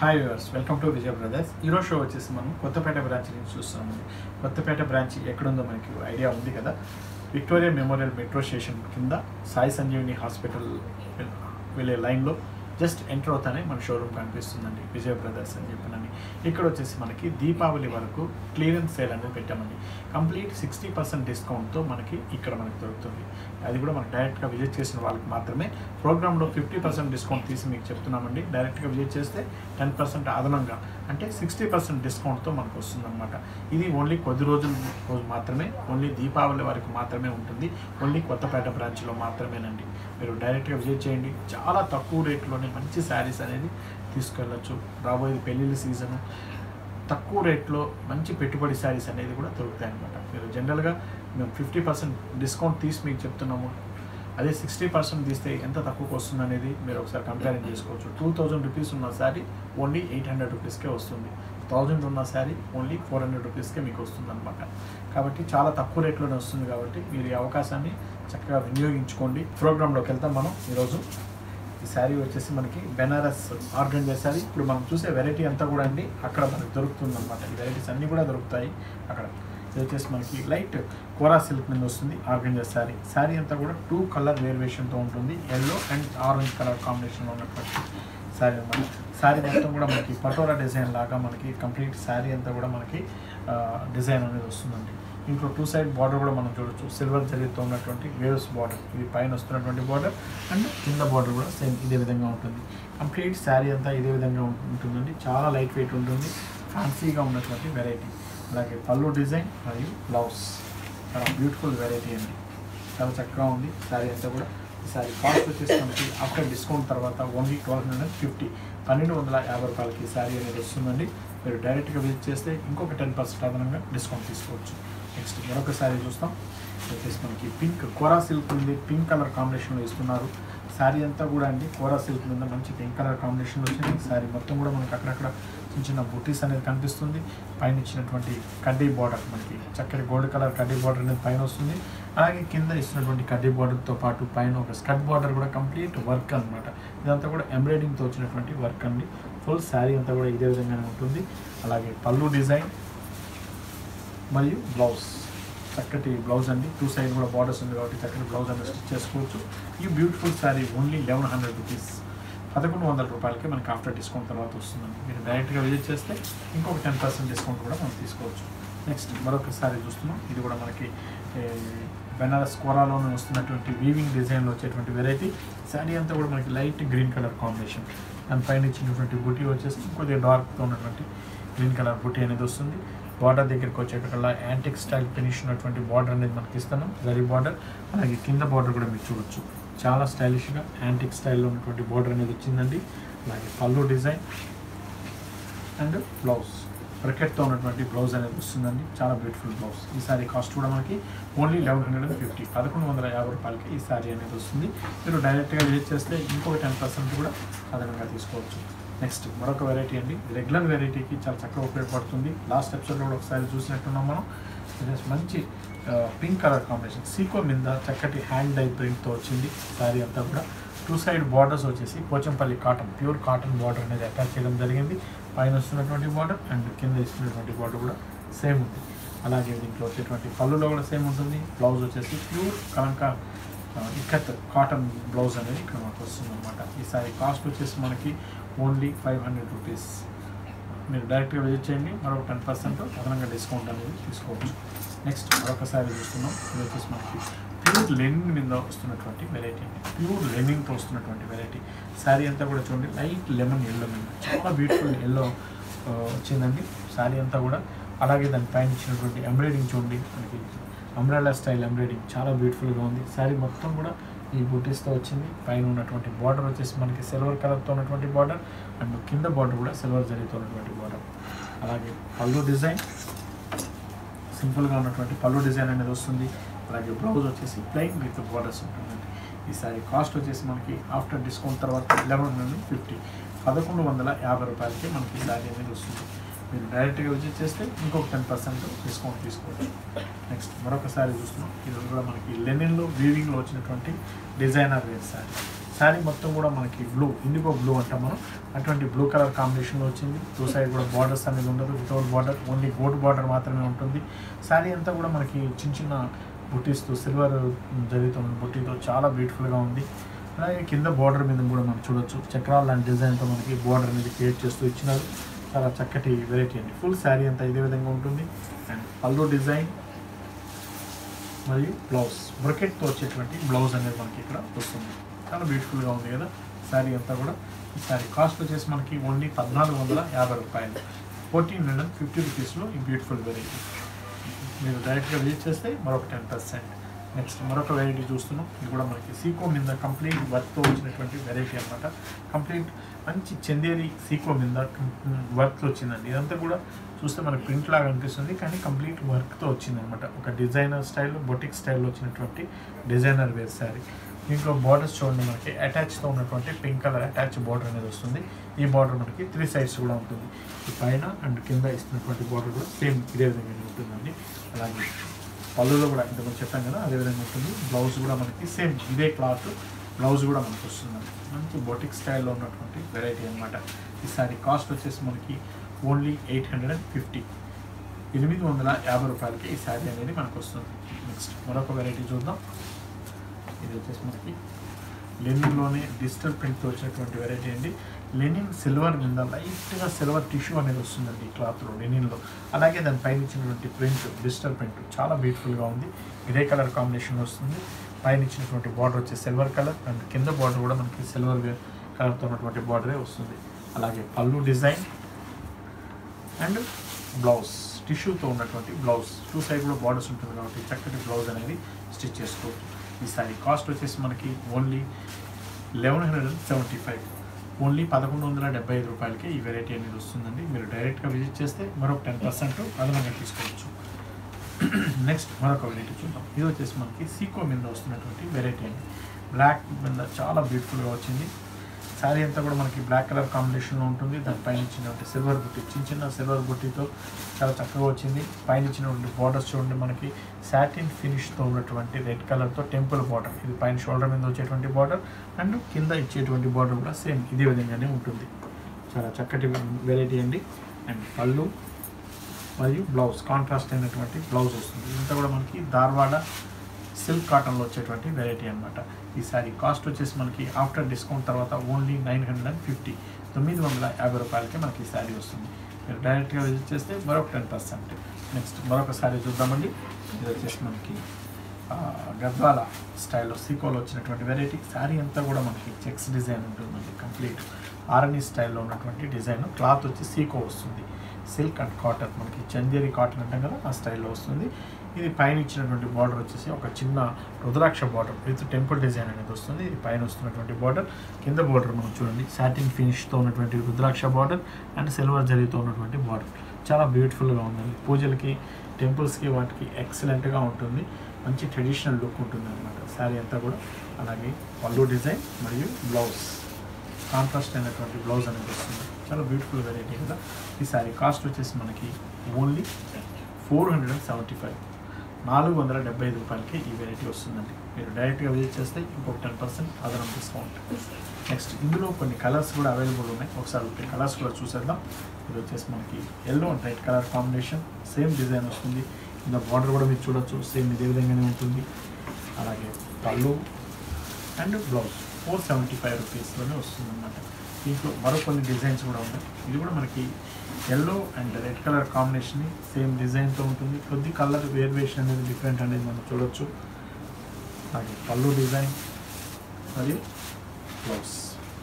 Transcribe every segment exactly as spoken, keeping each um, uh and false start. Hi viewers welcome to Vijay brothers hero show वे मन Kothapet branch चूस्तामंडि Kothapeta branch एक्कडुंदो मनकी idea उंदी कदा विक्टोरिया मेमोरियल मेट्रो स्टेशन किंद साई संजीवनी हॉस्पिटल वेल्ले लाइन लो जस्ट एंटर अवताने मन शोरूम कनिपिस्तुंदंडि विजय ब्रदर्स अनि चेप्पननि इक्कड वच्चेसि मनकी दीपावली वरकू क्लीयरेंस सेल अनेदि पेट्टामंडि कंप्लीट सिक्स्टी पर्सेंट डिस्काउंट तो मनकी इक्कड मनकु दొరుకుతుంది అది కూడా మనకు డైరెక్ట్ గా విజిట్ చేసిన వాళ్ళకి మాత్రమే ప్రోగ్రామ్ లో फिफ्टी परसेंट డిస్కౌంట్ తీసి మీకు చెప్తున్నామండి డైరెక్ట్ గా విజిట్ చేస్తే टेन परसेंट అదనంగా అంటే सिक्स्टी परसेंट డిస్కౌంట్ తో మనకు వస్తుందన్నమాట ఇది ఓన్లీ కొద్ది రోజులు రోజు మాత్రమే ఓన్లీ దీపావళి వరకు మాత్రమే ఉంటుంది ఓన్లీ కొత్తపేట బ్రాంచ్ లో మాత్రమేనండి మీరు డైరెక్ట్ గా విజిట్ చేయండి చాలా తక్కువ రేట్ లోనే మంచి సారీస్ అనేది తీసుకెళ్ళొచ్చు రాబోయే పెళ్లిళ్ళ సీజన్ తక్కువ రేట్ లో మంచి పెట్టుబడి సారీస్ అనేది కూడా దొరుకుతాయి అన్నమాట మీరు జనరల్ గా మేము फिफ्टी परसेंट डिस्काउंट తీసి మీకు చెప్తున్నాము అదే सिक्स्टी परसेंट తీస్తే ఎంత తక్కువకు వస్తుంది అనేది మీరు ఒకసారి కంపేర్ చేసుకోవచ్చు टू थाउजेंड రూపీస్ ఉన్న సారీ ఓన్లీ ఎయిట్ हंड्रेड రూపీస్కే వస్తుంది థౌజండ్ ఉన్న సారీ ఓన్లీ फोर हंड्रेड రూపీస్కే మీకు వస్తుంది అన్నమాట కాబట్టి చాలా తక్కువ రేట్లోనే వస్తుంది కాబట్టి మీరు ఈ అవకాశాన్ని చక్కగా వినియోగించుకోండి ప్రోగ్రామ్లోకి వెళ్తాం మనం ఈ రోజు ఈ సారీ వచ్చేసి మనకి బెనారస్ ఆర్గంజా సారీ ఇప్పుడు మనం చూసే వెరైటీ అంతా కూడా అండి అక్కడ మనకు దొరుకుతుంది అన్నమాట ఈ వెరైటీస్ అన్ని కూడా దొరుకుతాయి అక్కడ ఇది వచ్చేసి మనకి లైట్ కోరా సిల్క్ మీద వస్తుంది ఆర్గంజా సారీ సారీ అంతా కూడా టూ కలర్ వేరియేషన్ తో ఉంటుంది yellow and orange colour combination లో ఉన్నటువంటి సారీ అన్నమాట సారీ మొత్తం కూడా మనకి పటోరా డిజైన్ లాగా మనకి కంప్లీట్ సారీ అంతా కూడా మనకి డిజైన్ అనేది వస్తుందండి ఇంకో టూ సైడ్ బార్డర్ కూడా మనం చూడొచ్చు సిల్వర్ జరీతో ఉన్నటువంటి వేవ్స్ బార్డర్ ఇది పైన వస్తున్నటువంటి బార్డర్ అండ్ కింద బార్డర్ కూడా సేమ్ ఇదే విధంగా ఉంటుంది కంప్లీట్ శారీ అంతా ఇదే విధంగా ఉంటుందండి చాలా లైట్ వెయిట్ ఉంటుంది ఫ్యాన్సీగా ఉన్నటువంటి వెరైటీ అలాగే పళ్ళు డిజైన్ మరియు బ్లౌజ్ చాలా బ్యూటిఫుల్ వెరైటీ అండి చాలా చక్కగా ఉంది శారీ అంతా కూడా ఈసారి కాస్ట్ వచ్చేసి మనకి ఆఫ్టర్ డిస్కౌంట్ తర్వాత ఓన్లీ ట్వెల్వ్ హండ్రెడ్ ఫిఫ్టీ పన్నెండు వందల యాభై రూపాయలకి శారీ అనేది వస్తుందండి మీరు డైరెక్ట్గా విజిట్ చేస్తే ఇంకొక టెన్ పర్సెంట్ అదనంగా డిస్కౌంట్ తీసుకోవచ్చు నెక్స్ట్ మరొక శారీ చూస్తాం వచ్చేసి మనకి పింక్ కోరా సిల్క్ ఉంది పింక్ కలర్ కాంబినేషన్లో ఇస్తున్నారు శారీ అంతా కూడా అండి కోరా సిల్క్ మీద మంచి పింక్ కలర్ కాంబినేషన్ వచ్చింది శారీ మొత్తం కూడా మనకి అక్కడక్కడ చిన్న చిన్న బుటీస్ అనేది కనిపిస్తుంది పైన ఇచ్చినటువంటి కడ్డీ బార్డర్ మనకి చక్కటి గోల్డ్ కలర్ కడ్డీ బార్డర్ అనేది పైన వస్తుంది అలాగే కింద ఇస్తున్నటువంటి కడ్డీ బార్డర్తో పాటు పైన ఒక స్కర్ట్ బార్డర్ కూడా కంప్లీట్ వర్క్ అనమాట ఇదంతా కూడా ఎంబ్రాయిడింగ్తో వచ్చినటువంటి వర్క్ అండి ఫుల్ శారీ అంతా కూడా ఇదే విధంగానే ఉంటుంది అలాగే పళ్ళు డిజైన్ మరియు బ్లౌజ్ చక్కటి బ్లౌజ్ అండి టూ సైడ్ కూడా బార్డర్స్ ఉంది కాబట్టి చక్కటి బ్లౌజ్ అనేది స్టిచ్ చేసుకోవచ్చు ఈ beautiful sari only eleven hundred rupees పదకొండు వందల రూపాయలకి మనకి ఆఫ్టర్ డిస్కౌంట్ తర్వాత వస్తుందండి మీరు డైరెక్ట్గా విజిట్ చేస్తే ఇంకొక టెన్ పర్సెంట్ డిస్కౌంట్ కూడా మనం తీసుకోవచ్చు నెక్స్ట్ మరొక శారీ చూస్తున్నాం ఇది కూడా మనకి బెనారస్ కోరాలోనే వస్తున్నటువంటి వీవింగ్ డిజైన్లో వచ్చేటువంటి వెరైటీ శారీ అంతా కూడా మనకి లైట్ గ్రీన్ కలర్ కాంబినేషన్ దాని పైన ఇచ్చినటువంటి బుటీ వచ్చేసి కొద్దిగా డార్క్తో ఉన్నటువంటి గ్రీన్ కలర్ బుటీ అనేది వస్తుంది బార్డర్ దగ్గరికి వచ్చేటప్పుడు యాంటిక్ స్టైల్ ఫినిష్ ఉన్నటువంటి బార్డర్ అనేది మనకి ఇస్తున్నాం జరీ బార్డర్ అలాగే కింద బార్డర్ కూడా మీరు చూడొచ్చు చాలా స్టైలిష్గా యాంటిక్ స్టైల్లో ఉన్నటువంటి బార్డర్ అనేది వచ్చిందండి అలాగే పళ్ళు డిజైన్ అండ్ బ్లౌజ్ బ్రకెట్తో ఉన్నటువంటి బ్లౌజ్ అనేది వస్తుందండి చాలా బ్యూటిఫుల్ బ్లౌజ్ ఈ సారీ కాస్ట్ కూడా మనకి only eleven hundred and fifty పదకొండు వందల యాభై రూపాయలకి ఈ సారీ అనేది వస్తుంది మీరు డైరెక్ట్గా విజిట్ చేస్తే ఇంకొక టెన్ పర్సెంట్ కూడా అదనంగా తీసుకోవచ్చు నెక్స్ట్ మరొక వెరైటీ అండి రెగ్యులర్ వెరైటీకి చాలా చక్కగా ఉపయోగపడుతుంది లాస్ట్ ఎపిసోడ్లో కూడా ఒకసారి చూసినట్టున్నాం మనం మంచి పింక్ కలర్ కాంబినేషన్ సీకో మీద చక్కటి హ్యాండ్ డై ప్రింట్తో వచ్చింది శారీ అంతా కూడా టూ సైడ్ బార్డర్స్ వచ్చేసి Pochampally cotton pure cotton border అనేది అటాచ్ చేయడం జరిగింది పైన వస్తున్నటువంటి బార్డర్ అండ్ కింద ఇస్తున్నటువంటి బార్డర్ కూడా సేమ్ ఉంది అలాగే దీంట్లో వచ్చేటువంటి పళ్ళులో కూడా సేమ్ ఉంటుంది బ్లౌజ్ వచ్చేసి ప్యూర్ కలంకా ఇక్కత్ కాటన్ బ్లౌజ్ అనేది ఇక్కడ మనకు వస్తుంది అనమాట ఈసారి కాస్ట్ వచ్చేసి మనకి ఓన్లీ ఫైవ్ హండ్రెడ్ రూపీస్ మీరు డైరెక్ట్గా విజిట్ చేయండి మరొక టెన్ పర్సెంట్ అదనంగా డిస్కౌంట్ అనేది తీసుకోవచ్చు నెక్స్ట్ మరొకసారి చూస్తున్నాం ఇది వచ్చేసి మనకి ప్యూర్ లెనిన్ మీద వస్తున్నటువంటి వెరైటీ అండి ప్యూర్ లెనిన్తో వస్తున్నటువంటి వెరైటీ శారీ అంతా కూడా చూడండి లైట్ లెమన్ ఎల్లో మీద చాలా బ్యూటిఫుల్ ఎల్లో వచ్చిందండి శారీ అంతా కూడా అలాగే దాని పైన ఇచ్చినటువంటి ఎంబ్రాయిడింగ్ చూడండి మనకి అంబ్రెల్లా స్టైల్ ఎంబ్రాయిడింగ్ చాలా బ్యూటిఫుల్గా ఉంది శారీ మొత్తం కూడా ఈ బూటీస్తో వచ్చింది పైన ఉన్నటువంటి బార్డర్ వచ్చేసి మనకి సిల్వర్ కలర్తో ఉన్నటువంటి బార్డర్ అండ్ కింద బార్డర్ కూడా సిల్వర్ జరీతో ఉన్నటువంటి బార్డర్ అలాగే పళ్ళు డిజైన్ సింపుల్గా ఉన్నటువంటి పళ్ళు డిజైన్ అనేది వస్తుంది అలాగే బ్లౌజ్ వచ్చేసి ప్లెయిన్ విత్ బార్డర్స్ ఉంటుందండి ఈ శారీ కాస్ట్ వచ్చేసి మనకి ఆఫ్టర్ డిస్కౌంట్ తర్వాత లెవెన్ హండ్రెడ్ ఫిఫ్టీ పదకొండు వందల యాభై రూపాయలకి మనకి ఈ శారీ అనేది వస్తుంది మీరు డైరెక్ట్గా విజిట్ చేస్తే ఇంకొక టెన్ పర్సెంట్ డిస్కౌంట్ తీసుకోవచ్చు నెక్స్ట్ మరొకసారి చూస్తున్నాం ఇది కూడా మనకి లెనిన్లో వీవింగ్లో వచ్చినటువంటి డిజైనర్ వేర్ శారీ सारी మొత్తం కూడా మనకి బ్లూ ఇండిగో బ్లూ అంట మనం అటువంటి బ్లూ కలర్ కాంబినేషన్ లో వచ్చింది టూ సైడ్ కూడా బోర్డర్స్ అనేది ఉండదు without border only gota border మాత్రమే ఉంటుంది సారీ అంతా కూడా మనకి చిన్న చిన్న బుటీస్ తో సిల్వర్ జరీతో బుటీ తో చాలా బ్యూటిఫుల్ గా ఉంది అలాగే కింద బోర్డర్ మీద కూడా మనం చూడొచ్చు చక్రాల లాంటి డిజైన్ తో మనకి బోర్డర్ అనేది క్రియేట్ చేస్తూ ఇచ్చినారు చాలా చక్కటి వెరైటీ అండి ఫుల్ సారీ అంతా ఇదే విధంగా ఉంటుంది అండ్ పల్లో డిజైన్ మరియు బ్లౌజ్ బ్రకెట్ తో వచ్చేటువంటి బ్లౌజ్ అనేది మనకి ఇక్కడ వస్తుంది చాలా బ్యూటిఫుల్ గా ఉంది కదా సారీ అంతా కూడా ఈ సారీ కాస్ట్ వచ్చేసి మనకి ఓన్లీ పద్నాలుగు వందల యాభై రూపాయలు ఫోర్టీన్ హండ్రెడ్ ఫిఫ్టీ రూపీస్లో ఈ బ్యూటిఫుల్ వెరైటీ మీరు డైరెక్ట్గా విజిట్ చేస్తే మరొక టెన్ పర్సెంట్ నెక్స్ట్ మరొక వెరైటీ చూస్తున్నాం ఇది కూడా మనకి సీకో మీద కంప్లీట్ వర్క్తో వచ్చినటువంటి వెరైటీ అనమాట కంప్లీట్ మంచి చందేరి సీకో మీద వర్క్తో వచ్చిందండి ఇదంతా కూడా చూస్తే మనకి ప్రింట్ లాగా అనిపిస్తుంది కానీ కంప్లీట్ వర్క్తో వచ్చిందనమాట ఒక డిజైనర్ స్టైల్లో బొటిక్ స్టైల్లో వచ్చినటువంటి డిజైనర్ వేర్ శారీ దీంట్లో బార్డర్స్ చూడండి మనకి అటాచ్తో ఉన్నటువంటి పింక్ కలర్ అటాచ్ బార్డర్ అనేది వస్తుంది ఈ బార్డర్ మనకి త్రీ సైడ్స్ కూడా ఉంటుంది పైన అండ్ కింద ఇస్తున్నటువంటి బార్డర్ కూడా సేమ్ ఇదే విధంగా ఉంటుందండి అలాగే పళ్ళులో కూడా ఇంతకు చెప్పాం కదా అదేవిధంగా ఉంటుంది బ్లౌజ్ కూడా మనకి సేమ్ ఇదే క్లాత్ బ్లౌజ్ కూడా మనకు వస్తుందండి మంచి బొటిక్ స్టైల్లో ఉన్నటువంటి వెరైటీ అనమాట ఈ సారీ కాస్ట్ వచ్చేసి మనకి only eight hundred and fifty ఎనిమిది వందల యాభై రూపాయలకి ఈ శారీ అనేది మనకు వస్తుంది నెక్స్ట్ మరొక వెరైటీ చూద్దాం ఇది వచ్చేసి మనకి లెనిన్లోనే డిజిటల్ ప్రింట్తో వచ్చినటువంటి వెరైటీ అండి లెనిన్ సిల్వర్ మీద లైట్గా సిల్వర్ టిష్యూ అనేది వస్తుందండి ఈ క్లాత్లో లెనిన్లో అలాగే దాని పైన ఇచ్చినటువంటి ప్రింట్ డిజిటల్ ప్రింట్ చాలా బ్యూటిఫుల్గా ఉంది గ్రే కలర్ కాంబినేషన్ వస్తుంది పైన ఇచ్చినటువంటి బార్డర్ వచ్చే సిల్వర్ కలర్ అండ్ కింద బార్డర్ కూడా మనకి సిల్వర్ కలర్తో ఉన్నటువంటి బార్డరే వస్తుంది అలాగే పళ్ళు డిజైన్ అండ్ బ్లౌజ్ టిష్యూతో ఉన్నటువంటి బ్లౌజ్ టూ సైడ్ కూడా బార్డర్స్ ఉంటుంది కాబట్టి చక్కటి బ్లౌజ్ అనేది స్టిచ్ చేసుకోవచ్చు ఈ సారీ కాస్ట్ వచ్చేసి మనకి only eleven hundred and seventy five only పదకొండు వందల డెబ్బై ఐదు రూపాయలకే ఈ వెరైటీ అనేది వస్తుందండి మీరు డైరెక్ట్గా విజిట్ చేస్తే మరొక టెన్ పర్సెంట్ అదనంగా తీసుకోవచ్చు నెక్స్ట్ మరొక వెరైటీ చూద్దాం ఇది వచ్చేసి మనకి సీకో మీద వస్తున్నటువంటి వెరైటీ అండి బ్లాక్ మీద చాలా బ్యూటిఫుల్గా వచ్చింది శారీ అంతా కూడా మనకి బ్లాక్ కలర్ కాంబినేషన్లో ఉంటుంది దానిపైన ఇచ్చినటువంటి సిల్వర్ బుట్టి చిన్న చిన్న సిల్వర్ బుట్టితో చాలా చక్కగా వచ్చింది పైన ఇచ్చినటువంటి బార్డర్స్ చూడండి మనకి సాటిన్ ఫినిష్తో ఉన్నటువంటి రెడ్ కలర్తో టెంపుల్ బార్డర్ ఇది పైన షోల్డర్ మీద వచ్చేటువంటి బార్డర్ అండ్ కింద ఇచ్చేటువంటి బార్డర్ కూడా సేమ్ ఇదే విధంగానే ఉంటుంది చాలా చక్కటి వెరైటీ అండి అండ్ పళ్ళు మరియు బ్లౌజ్ కాంట్రాస్ట్ అయినటువంటి బ్లౌజ్ వస్తుంది ఇదంతా కూడా మనకి ధార్వాడ సిల్క్ కాటన్లో వచ్చేటువంటి వెరైటీ అనమాట ఈ సారీ కాస్ట్ వచ్చేసి మనకి ఆఫ్టర్ డిస్కౌంట్ తర్వాత only nine hundred and fifty తొమ్మిది వందల యాభై రూపాయలకి మనకి ఈ సారీ వస్తుంది మీరు డైరెక్ట్గా విజిట్ చేస్తే మరొక టెన్ పర్సెంట్ నెక్స్ట్ మరొక సారీ చూద్దామండి ఇది వచ్చేసి మనకి గద్వాల స్టైల్లో సీకోలో వచ్చినటువంటి వెరైటీ సారీ అంతా కూడా మనకి చెక్స్ డిజైన్ ఉంటుందండి కంప్లీట్ ఆర్ఎన్ఈ స్టైల్లో ఉన్నటువంటి డిజైన్ క్లాత్ వచ్చి సీకో వస్తుంది సిల్క్ అండ్ కాటన్ మనకి చందేరి కాటన్ అంటాం కదా ఆ స్టైల్లో వస్తుంది ఇది పైన ఇచ్చినటువంటి బార్డర్ వచ్చేసి ఒక చిన్న రుద్రాక్ష బార్డర్ విత్ టెంపుల్ డిజైన్ అనేది వస్తుంది ఇది పైన వస్తున్నటువంటి బార్డర్ కింద బార్డర్ మనం చూడండి సాటిన్ ఫినిష్తో ఉన్నటువంటి రుద్రాక్ష బార్డర్ అండ్ సిల్వర్ జరీతో ఉన్నటువంటి బార్డర్ చాలా బ్యూటిఫుల్గా ఉందండి పూజలకి టెంపుల్స్కి వాటికి ఎక్సలెంట్గా ఉంటుంది మంచి ట్రెడిషనల్ లుక్ ఉంటుంది అనమాట శారీ అంతా కూడా అలాగే పళ్ళు డిజైన్ మరియు బ్లౌజ్ కాంట్రాస్ట్ అయినటువంటి బ్లౌజ్ అనేది వస్తుంది చాలా బ్యూటిఫుల్ వెరైటీ కదా ఈ శారీ కాస్ట్ వచ్చేసి మనకి only four hundred and seventy five నాలుగు వందల డెబ్బై ఐదు రూపాయలకి ఈ వెరైటీ వస్తుందండి మీరు డైరెక్ట్గా విజిట్ చేస్తే ఇంకొక టెన్ పర్సెంట్ అదనం డిస్కౌంట్ నెక్స్ట్ ఇందులో కొన్ని కలర్స్ కూడా అవైలబుల్ ఉన్నాయి ఒకసారి కలర్స్ కూడా చూసేద్దాం ఇది వచ్చేసి మనకి yellow and red colour combination same design వస్తుంది కింద బార్డర్ కూడా మీరు చూడొచ్చు సేమ్ ఇదే విధంగానే ఉంటుంది అలాగే pallu and blouse four seventy five రూపీస్లోనే వస్తుంది అన్నమాట దీంట్లో మరికొన్ని డిజైన్స్ కూడా ఉంటాయి ఇది కూడా మనకి yellow and red colour combination same డిజైన్తో ఉంటుంది కొద్ది కలర్ వేరియేషన్ అనేది డిఫరెంట్ అనేది మనం చూడవచ్చు అలాగే పళ్ళు డిజైన్ మరియు blouse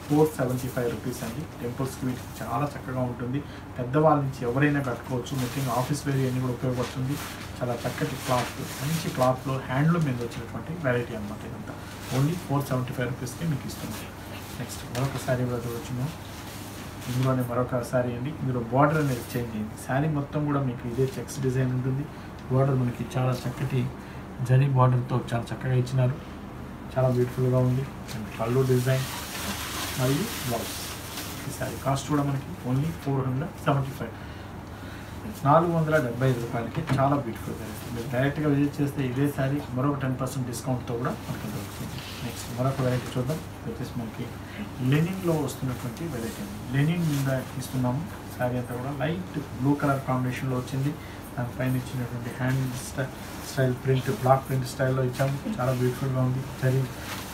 four seventy five rupees అండి టెంపుల్స్కి వీటికి చాలా చక్కగా ఉంటుంది పెద్దవాళ్ళ నుంచి ఎవరైనా కట్టుకోవచ్చు ముఖ్యంగా ఆఫీస్ వేర్ అన్నీ కూడా ఉపయోగపడుతుంది చాలా చక్కటి క్లాత్ మంచి క్లాత్లో హ్యాండ్లూమ్ మీద వచ్చినటువంటి వెరైటీ అనమాట ఇదంతా ఓన్లీ ఫోర్ సెవెంటీ ఫైవ్ రూపీస్కి మీకు ఇస్తుంది నెక్స్ట్ మరొక శారీ కూడా చూడొచ్చు ఇందులోనే మరొక శారీ అండి ఇందులో బార్డర్ అనేది చేంజ్ అయింది శారీ మొత్తం కూడా మీకు ఇదే చెక్స్ డిజైన్ ఉంటుంది బార్డర్ మనకి చాలా చక్కటి జరీ బార్డర్తో చాలా చక్కగా ఇచ్చినారు చాలా బ్యూటిఫుల్గా ఉంది అండ్ పళ్ళు డిజైన్ మరియు బ్లౌజ్ ఈ శారీ కాస్ట్ కూడా మనకి only four hundred seventy five నాలుగు వందల డెబ్బై ఐదు రూపాయలకి చాలా బ్యూటిఫుల్ వెరైటీ. మీరు డైరెక్ట్గా విజిట్ చేస్తే ఇదే సారీ మరొక టెన్ పర్సెంట్ డిస్కౌంట్తో కూడా మనకి దొరుకుతుంది. నెక్స్ట్ మరొక వెరైటీ చూద్దాం. వచ్చేసి మనకి లెనిన్లో వస్తున్నటువంటి వెరైటీ అండి. లెనిన్ మీద ఇస్తున్నాము. సారీ అంతా కూడా లైట్ బ్లూ కలర్ కాంబినేషన్లో వచ్చింది. దానిపైన ఇచ్చినటువంటి hand sty style print block print స్టైల్లో ఇచ్చాము. చాలా బ్యూటిఫుల్గా ఉంది. జరీ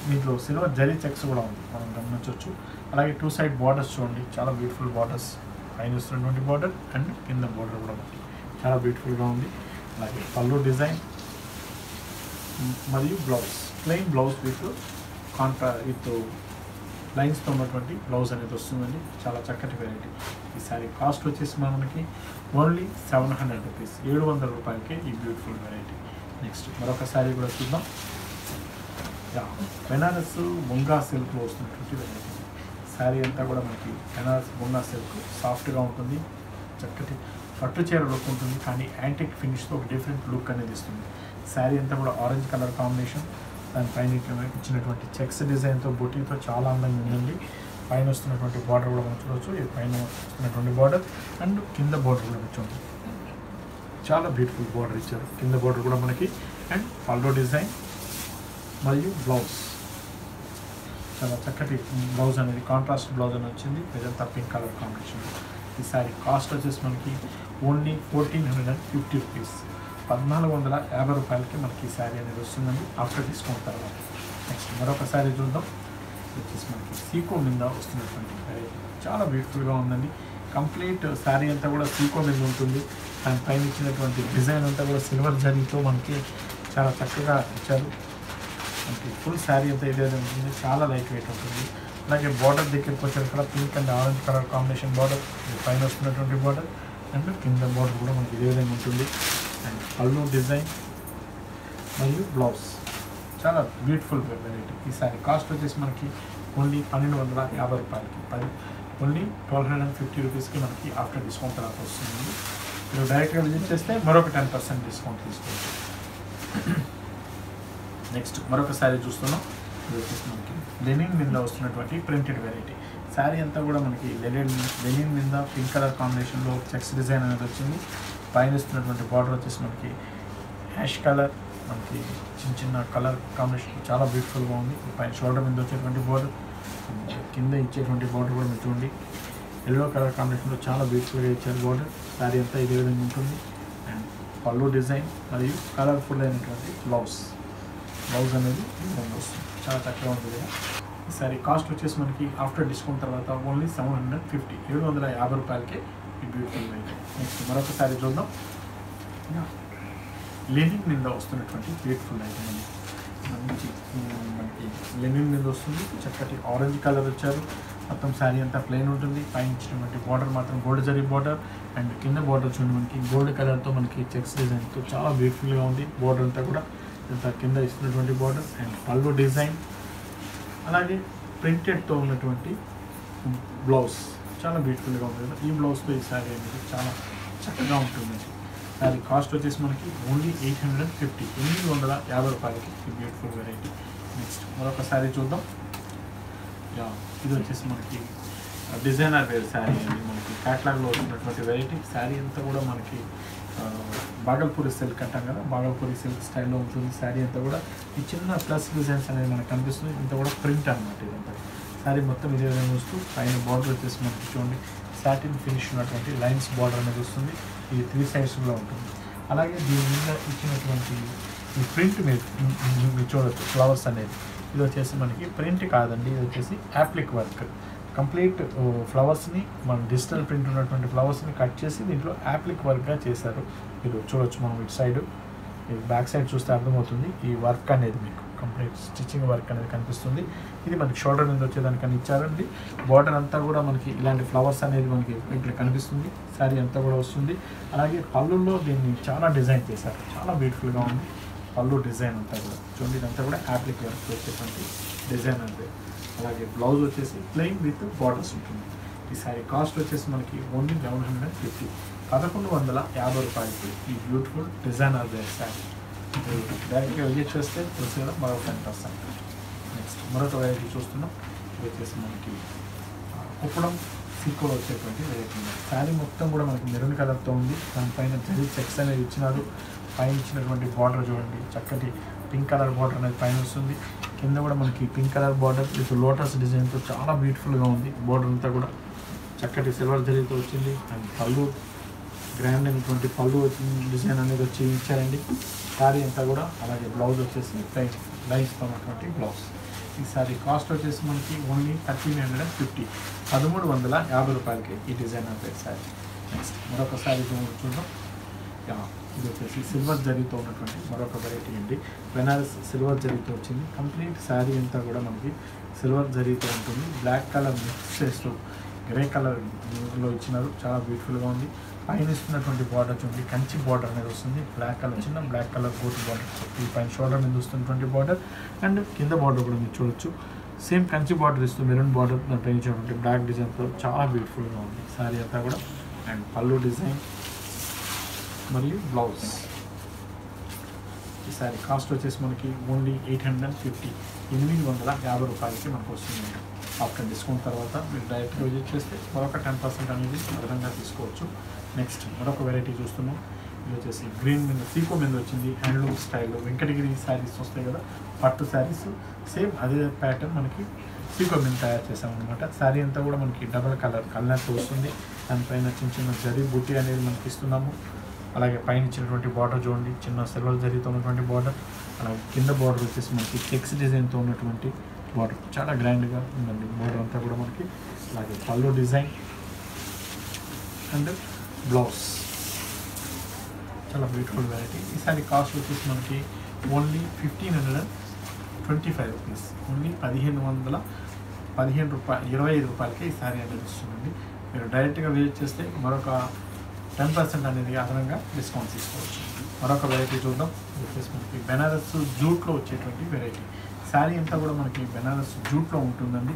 దీంట్లో సిల్వర్ జరీ చెక్స్ కూడా ఉంది, మనం గమనించవచ్చు. అలాగే టూ సైడ్ బార్డర్స్ చూడండి, చాలా బ్యూటిఫుల్ బార్డర్స్. పైన వస్తున్నటువంటి బార్డర్ అండ్ కింద బార్డర్ కూడా ఉంది, చాలా బ్యూటిఫుల్గా ఉంది. అలాగే పళ్ళు డిజైన్ మరియు blouse, plain blouse with contrast with లైన్స్తో ఉన్నటువంటి బ్లౌజ్ అనేది వస్తుందండి. చాలా చక్కటి వెరైటీ. ఈసారి కాస్ట్ వచ్చేసి మనకి ఓన్లీ సెవెన్ హండ్రెడ్ రూపీస్ ఏడు వందల రూపాయలకే ఈ బ్యూటిఫుల్ వెరైటీ. నెక్స్ట్ మరొక సారీ కూడా చూద్దాం. బెనారస్ ముంగా సిల్క్లో వస్తున్నటువంటి వెరైటీ. శారీ అంతా కూడా మనకి బెనారస్ బొంగా సిల్క్, సాఫ్ట్గా ఉంటుంది, చక్కటి పట్టు చీర లుక్ ఉంటుంది, కానీ యాంటిక్ ఫినిష్తో ఒక డిఫరెంట్ లుక్ అనేది ఇస్తుంది. శారీ అంతా కూడా ఆరెంజ్ కలర్ కాంబినేషన్, దానిపైన ఇచ్చినటువంటి చెక్స్ డిజైన్తో బొటీతో చాలా అందంగా ఉందండి. పైన వస్తున్నటువంటి బార్డర్ కూడా మనం చూడవచ్చు. ఇది పైన వస్తున్నటువంటి బార్డర్ అండ్ కింద బార్డర్ కూడా వచ్చి చాలా బ్యూటిఫుల్ బార్డర్ ఇచ్చారు. కింద బార్డర్ కూడా మనకి అండ్ పల్లో డిజైన్ మరియు బ్లౌజ్, చాలా చక్కటి బ్లౌజ్ అనేది కాంట్రాస్ట్ బ్లౌజ్ అని వచ్చింది, ఇదంతా పింక్ కలర్ కాంబినేషన్. ఈ సారీ కాస్ట్ వచ్చేసి మనకి only fourteen hundred and fifty rupees పద్నాలుగు వందల యాభై రూపాయలకి మనకి ఈ సారీ అనేది వస్తుందండి ఆఫ్టర్ డిస్కౌంట్ తర్వాత. నెక్స్ట్ మరొక సారీ చూద్దాం. వచ్చేసి మనకి సీకో మీద వస్తున్నటువంటి వెరైటీ చాలా బ్యూటిఫుల్గా ఉందండి. కంప్లీట్ సారీ అంతా కూడా సీకో మీద ఉంటుంది. దానిపైన ఇచ్చినటువంటి డిజైన్ అంతా కూడా సిల్వర్ జరీతో మనకి చాలా చక్కగా ఇచ్చారు. ఫుల్ శారీ అంతా ఇదే ఉంటుంది, చాలా లైట్ వెయిట్ ఉంటుంది. అలాగే బార్డర్ దగ్గరికి వచ్చారు కదా, pink and orange colour combination border, పైన వస్తున్నటువంటి బార్డర్ అండ్ కింద బార్డర్ కూడా మనకి ఇదే విధంగా ఉంటుంది. అండ్ పళ్ళు డిజైన్ మరియు బ్లౌజ్, చాలా బ్యూటిఫుల్ వెరైటీ. ఈ శారీ కాస్ట్ వచ్చేసి మనకి ఓన్లీ పన్నెండు వందల యాభై రూపాయలకి పది only twelve hundred and fifty రూపీస్కి మనకి ఆఫ్టర్ డిస్కౌంట్ తర్వాత వస్తుంది. మీరు డైరెక్ట్గా విజిట్ చేస్తే మరొక టెన్ పర్సెంట్ డిస్కౌంట్ తీసుకోవచ్చు. నెక్స్ట్ మరొక శారీ చూస్తున్నాం. ఇది వచ్చేసి మనకి లెనిన్ మీద వస్తున్నటువంటి ప్రింటెడ్ వెరైటీ. శారీ అంతా కూడా మనకి లెనిన్ లెనిన్ మీద పింక్ కలర్ కాంబినేషన్లో చెక్స్ డిజైన్ అనేది వచ్చింది. పైన వస్తున్నటువంటి బార్డర్ వచ్చేసి మనకి యాష్ కలర్, మనకి చిన్న చిన్న కలర్ కాంబినేషన్ చాలా బ్యూటిఫుల్గా ఉంది. పైన షోల్డర్ మీద వచ్చేటువంటి బార్డర్, కింద ఇచ్చేటువంటి బార్డర్ కూడా మీరు చూడండి, ఎల్లో కలర్ కాంబినేషన్లో చాలా బ్యూటిఫుల్గా ఇచ్చారు బార్డర్. శారీ అంతా ఇదే విధంగా ఉంటుంది. అండ్ పళ్ళు డిజైన్ మరియు కలర్ఫుల్ అయినటువంటి బ్లౌజ్ బ్లౌజ్ అనేది వస్తుంది, చాలా చక్కగా ఉంటుంది. ఈసారి కాస్ట్ వచ్చేసి మనకి ఆఫ్టర్ డిస్కౌంట్ తర్వాత ఓన్లీ సెవెన్ హండ్రెడ్ ఫిఫ్టీ ఏడు వందల యాభై రూపాయలకే ఈ బ్యూటిఫుల్ వెరైటీ. నెక్స్ట్ మరొక సారీ చూద్దాం. లెనిన్ మీద వస్తున్నటువంటి బ్యూటిఫుల్ ఐటమ్ అండి. మంచి మనకి లెనిన్ మీద వస్తుంది, చక్కటి ఆరెంజ్ కలర్ వచ్చారు. మొత్తం శారీ అంతా ప్లెయిన్ ఉంటుంది. పైన ఇచ్చినటువంటి బార్డర్ మాత్రం గోల్డ్ జరీ బార్డర్ అండ్ కింద బార్డర్ చూడండి, మనకి గోల్డ్ కలర్తో మనకి చెక్స్ డిజైన్తో చాలా బ్యూటిఫుల్గా ఉంది. బార్డర్ అంతా కూడా కింద ఇస్తున్నటువంటి బార్డర్ అండ్ పళ్ళు డిజైన్, అలాగే ప్రింటెడ్తో ఉన్నటువంటి బ్లౌజ్ చాలా బ్యూటిఫుల్గా ఉంటుంది. ఈ బ్లౌజ్తో ఈ శారీ అనేది చాలా చక్కగా ఉంటుంది. దాని కాస్ట్ వచ్చేసి మనకి ఓన్లీ ఎయిట్ హండ్రెడ్ ఫిఫ్టీ ఎనిమిది వందల యాభై రూపాయలకి ఈ బ్యూటిఫుల్ వెరైటీ. నెక్స్ట్ మరొక శారీ చూద్దాం. ఇది వచ్చేసి మనకి డిజైనర్ వేర్ శారీ అండి. మనకి క్యాట్లాగ్లో ఉన్నటువంటి వెరైటీ. శారీ అంతా కూడా మనకి బాగల్పూరి సిల్క్ అంటాం కదా, బాగల్పూరి సిల్క్ స్టైల్లో ఉంటుంది శారీ అంతా కూడా. ఈ చిన్న ప్లస్ డిజైన్స్ అనేది మనకు కనిపిస్తుంది. ఇంత కూడా ప్రింట్ అనమాట ఇదంతా. శారీ మొత్తం ఇదే విధంగా వస్తూ పైన బార్డర్ వచ్చేసి మనకి చూడండి, సాటిన్ ఫినిష్ ఉన్నటువంటి లైన్స్ బార్డర్ అనేది వస్తుంది. ఇది త్రీ సైడ్స్ కూడా ఉంటుంది. అలాగే దీని మీద ఇచ్చినటువంటి ఈ ప్రింట్ మీరు చూడవచ్చు, ఫ్లవర్స్ అనేది. ఇది వచ్చేసి మనకి ప్రింట్ కాదండి, ఇది వచ్చేసి యాప్లిక్ వర్క్. కంప్లీట్ ఫ్లవర్స్ని మన డిజిటల్ ప్రింట్ ఉన్నటువంటి ఫ్లవర్స్ని కట్ చేసి దీంట్లో యాప్లిక్ వర్క్గా చేశారు. మీరు చూడవచ్చు, మనం ఇటు సైడ్ బ్యాక్ సైడ్ చూస్తే అర్థమవుతుంది ఈ వర్క్ అనేది. మీకు కంప్లీట్ స్టిచ్చింగ్ వర్క్ అనేది కనిపిస్తుంది. ఇది మనకి షోల్డర్ మీద వచ్చేదానికని ఇచ్చారండి. బార్డర్ అంతా కూడా మనకి ఇలాంటి ఫ్లవర్స్ అనేది మనకి ఇట్లా కనిపిస్తుంది. శారీ అంతా కూడా వస్తుంది. అలాగే పళ్ళుల్లో దీన్ని చాలా డిజైన్ చేశారు, చాలా బ్యూటిఫుల్గా ఉంది. పళ్ళు డిజైన్ అంతా కూడా చూడండి, ఇదంతా కూడా యాప్లిక్ వర్క్ వచ్చేటువంటి డిజైన్ అంటే. అలాగే బ్లౌజ్ వచ్చేసి ప్లెయిన్ విత్ బార్డర్స్ ఉంటుంది. ఈ సారీ కాస్ట్ వచ్చేసి మనకి ఓన్లీ లెవెన్ హండ్రెడ్ ఫిఫ్టీ పదకొండు వందల యాభై రూపాయలకి ఈ బ్యూటిఫుల్ డిజైనర్ వేర్ శారీ. డైరెక్ట్గా విజిట్ చేస్తే తెలిసేలా మరొక టెన్ పర్సెంట్. నెక్స్ట్ మరొక వెరైటీ చూస్తున్నాం. ఇది వచ్చేసి మనకి కుప్పడం सिल्क वेटी वेटी सारी मोतम मन मेरून कलर तो दिन पैन जरी चक्स अने पैन बॉर्डर चूँगी चक्कटी पिंक कलर बॉर्डर अभी पैन वो किंद मन की pink colour border with lotus design तो चाला ब्यूटीफुल बॉर्डर अंत चक्कटी सिल्वर जरी तो वे अंड पल्लू ग्रांड अगर पल्लू डिजाइन अनेक वी सारी अंत अला ब्लौज वे लाइस ब्लौज ఈ సారీ కాస్ట్ వచ్చేసి మనకి ఓన్లీ तेरह सौ पचास तेरह सौ पचास రూపాయలకి ఈ డిజైన్ అంతే సారీ। నెక్స్ట్ మరొక సారీ చూద్దాం। యా ఇది వచ్చేసి సిల్వర్ జరీతో ఉన్నటువంటి మరొక వెరైటీ అండి। బెనారస్ సిల్వర్ జరీతో వచ్చింది। కంప్లీట్ సారీ అంతా కూడా మనకి సిల్వర్ జరీతో ఉంటుంది। బ్లాక్ కలర్ మిక్స్ చేస్తూ గ్రే కలర్ లో ఇచ్చినారు, చాలా బ్యూటిఫుల్ గా ఉంది। పైన ఇస్తున్నటువంటి బోర్డర్ చూడండి, కంచి బోర్డర్ అనేది వస్తుంది। బ్లాక్ కలర్ చిన్న బ్లాక్ కలర్ కోట్ బోర్డర్, ఈ పైన షోల్డర్ మీద వస్తున్నటువంటి బోర్డర్ అండ్ కింద బోర్డర్ కూడా మీరు చూడొచ్చు। సేమ్ కంచి బోర్డర్ ఇస్తూ మెరూన్ బోర్డర్ పైన బ్లాక్ డిజైన్ తో చాలా బ్యూటిఫుల్ గా ఉంది సారీ అంతా కూడా। అండ్ పల్లు డిజైన్ మరియు బ్లౌజ్। ఈ సారీ కాస్ట్ వచ్చేసి మనకి ఓన్లీ ఎయిట్ హండ్రెడ్ ఫిఫ్టీ ఎనిమిది వందల యాభై రూపాయలకి మనకు వస్తుంది। आफ्टर डिस्काउंट तरह मैं डायरेक्ट विजिट मरक टेन पर्सेंट अनेक। नेक्स्ट मरक वेरइटी चूस्म इधे ग्रीन मीद सीको मीद वे हैंडलूम स्टाइल वेंकटगिरी सारीस वस्ताई कदा पट्टू सारीस सेम अदे पैटर्न मन की सीको मीद तैयार सारी अंत मन की डबल कलर कलर तो वस्तु दिन पैन चिन्ह जरी बूटी अने मन की अला पैन बॉर्डर चूँगी चिन्ह सिल्वर जरी तो बॉर्डर अला किंद बॉर्डर वे मन की चेक्स डिजाइन तो उ बॉर्डर चाला ग्रैंड बॉर्डर अंत मन की अलग पल्लू डिजाइन अंड ब्लाउज चाला ब्यूटीफुल वैरायटी। सारी कास्ट वच्चेसी मन की only fifteen hundred twenty five rupees only पदिहेनु वंदल पदिहेनु रूपायलु इरवै ऐदु रूपायलके ई सारी अंदुस्तुंदी। मीरु डैरेक्ट गा विजिट चेस्ते मरोक टेन पर्सेंट अनेदी अदनंगा डिस्कौंट तीसुकोवच्चु। मरोक वैरायटी चूद्दाम। मन की बेनारस जूट लो वच्चेटुवंटि वैरायटी सारी अंत मन की बेनारस जूट उंटी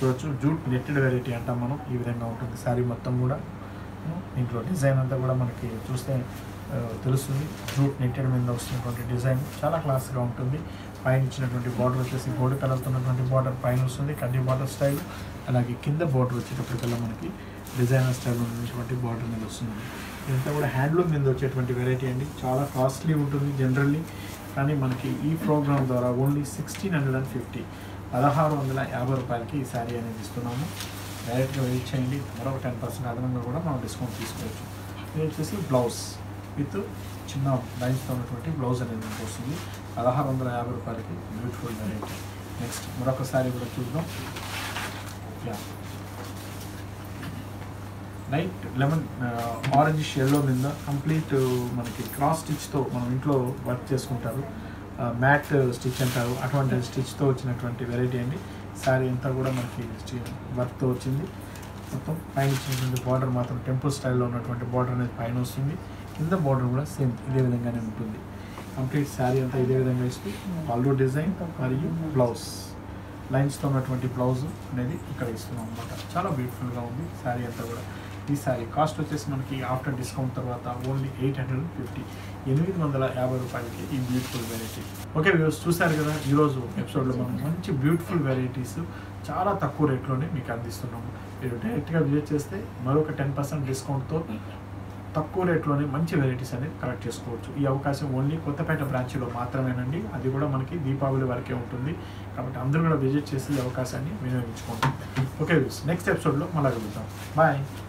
चूड्स जूट नेटेड वेरइटी अंटा मन ई विधंगा उंटुंदी। सारी मोत्तम कूडा दींट्लो डिजाइन अंता कूडा मन की चूस्ते तेलुस्तुंदी। जूट नेटेड मीद वस्तुन्नटुवंटि डिजाइन चाला क्लास गा उंटुंदी। पैन इच्चिनटुवंटि बॉर्डर वच्चेसी गोल्ड कलर तो उन्नटुवंटि बॉर्डर पैन वस्तुंदी कंदी बॉर्डर स्टाइल अलागे किंद बॉर्डर वच्चेटप्पटिकल्ला मन की डिजाइनर स्टाइल उन्नटुवंटि बॉर्डर मीद वस्तुंदी। इदंता कूडा हैंडलूम मीद वच्चेटुवंटि वेरइटी अंडी। चाला कास्ट्ली उंटुंदी जनरली కానీ మనకి ఈ ప్రోగ్రామ్ ద్వారా ఓన్లీ सोलह सौ पचास పదహారు వందల యాభై రూపాయలకి ఈ సారీ అనేది ఇస్తున్నాము। డైరెక్ట్‌గా విజిట్ చేయండి, మరొక పది శాతం అదనంగా కూడా మనం డిస్కౌంట్ తీసుకోవచ్చు। ఇది వచ్చేసి బ్లౌజ్ విత్ చిన్న లైన్స్ తో ఉన్నటువంటి బ్లౌజ్ అనేది వస్తుంది పదహారు వందల యాభై రూపాయలకి బ్యూటిఫుల్ రేట్। నెక్స్ట్ మరొక సారీ కూడా చూద్దాం। యా లైట్ లెమన్ ఆరెంజ్ షేడ్లో మీద కంప్లీట్ మనకి క్రాస్ స్టిచ్తో మనం ఇంట్లో వర్క్ చేసుకుంటారు, మ్యాట్ స్టిచ్ అంటారు, అటువంటి స్టిచ్తో వచ్చినటువంటి వెరైటీ అండి। శారీ అంతా కూడా మనకి వర్క్తో వచ్చింది। మొత్తం పైన ఇచ్చినటువంటి బార్డర్ మాత్రం టెంపుల్ స్టైల్లో ఉన్నటువంటి బార్డర్ అనేది పైన వస్తుంది, కింద బార్డర్ కూడా సేమ్ ఇదే విధంగానే ఉంటుంది। కంప్లీట్ శారీ అంతా ఇదే విధంగా ఇస్తూ పల్లు డిజైన్ మరియు బ్లౌజ్ లైన్స్తో ఉన్నటువంటి బ్లౌజ్ అనేది ఇక్కడ ఇస్తున్నాం అనమాట। చాలా బ్యూటిఫుల్గా ఉంది శారీ అంతా కూడా। ఈ సారీ కాస్ట్ వచ్చేసి మనకి ఆఫ్టర్ డిస్కౌంట్ తర్వాత only eight hundred and fifty ఎనిమిది వందల యాభై రూపాయలకి ఈ బ్యూటిఫుల్ వెరైటీ। ఓకే వ్యూవర్స్, చూసారు కదా ఈరోజు ఎపిసోడ్లో మనం మంచి బ్యూటిఫుల్ వెరైటీస్ చాలా తక్కువ రేట్లోనే మీకు అందిస్తున్నాము। మీరు డైరెక్ట్గా విజిట్ చేస్తే మరొక టెన్ పర్సెంట్ డిస్కౌంట్తో తక్కువ రేట్లోనే మంచి వెరైటీస్ అనేది కలెక్ట్ చేసుకోవచ్చు। ఈ అవకాశం ఓన్లీ కొత్తపేట బ్రాంచ్లో మాత్రమేనండి, అది కూడా మనకి దీపావళి వరకే ఉంటుంది కాబట్టి అందరూ కూడా విజిట్ చేసి ఈ అవకాశాన్ని వినియోగించుకోండి। ఓకే వ్యూవర్స్, నెక్స్ట్ ఎపిసోడ్లో మళ్ళీ కలుద్దాం, బాయ్।